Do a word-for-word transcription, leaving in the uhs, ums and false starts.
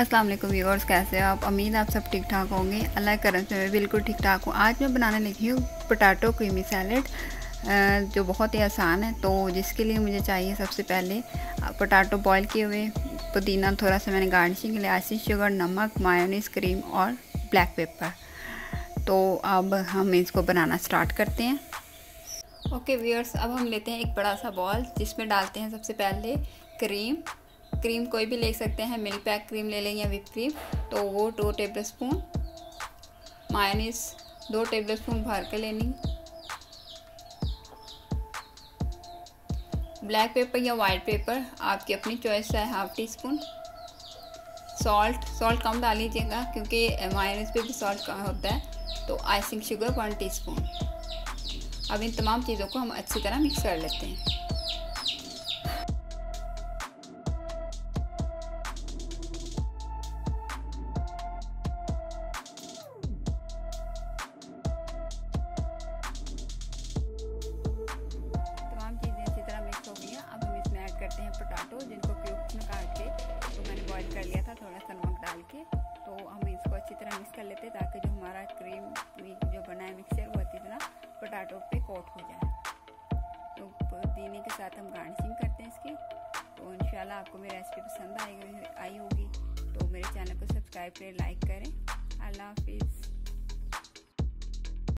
अस्सलाम वालेकुम व्यूअर्स, कैसे हो आप? उम्मीद आप सब ठीक ठाक होंगे। अल्लाह करम से मैं बिल्कुल ठीक ठाक हूँ। आज मैं बनाने लगी हूँ पोटैटो क्रीमी सैलड, जो बहुत ही आसान है। तो जिसके लिए मुझे चाहिए सबसे पहले पोटैटो बॉईल किए हुए, पुदीना थोड़ा सा मैंने गार्निशिंग के लिए, आइसिंग शुगर, नमक, मायोनीज, क्रीम और ब्लैक पेपर। तो अब हम इसको बनाना स्टार्ट करते हैं। ओके व्यूअर्स, अब हम लेते हैं एक बड़ा सा बॉल जिसमें डालते हैं सबसे पहले क्रीम। क्रीम कोई भी ले सकते हैं, मिल्क पैक क्रीम ले लें या विप क्रीम, तो वो दो टेबल स्पून। मायोनीज दो टेबल स्पून भर के लेनी। ब्लैक पेपर या वाइट पेपर आपकी अपनी चॉइस है, half teaspoon. Salt salt कम डाल लीजिएगा क्योंकि मायोनीज पे भी सॉल्ट कम होता है। तो icing sugar one teaspoon. अब इन तमाम चीज़ों को हम अच्छी तरह मिक्स कर लेते हैं। करते हैं पोटैटो, जिनको क्यूब्स में काट के तो मैंने बॉईल कर लिया था, थोड़ा सा नमक डाल के। तो हम इसको अच्छी तरह मिक्स कर लेते हैं ताकि जो हमारा क्रीम जो बना है मिक्सचर, वो अच्छी तरह पोटैटो पे कोट हो जाए। तो पुदीने के साथ हम गार्निशिंग करते हैं इसकी। तो इंशाल्लाह आपको मेरी रेसिपी पसंद आई आई होगी। तो मेरे चैनल को सब्सक्राइब करें, लाइक करें। अल्लाह हाफिज़।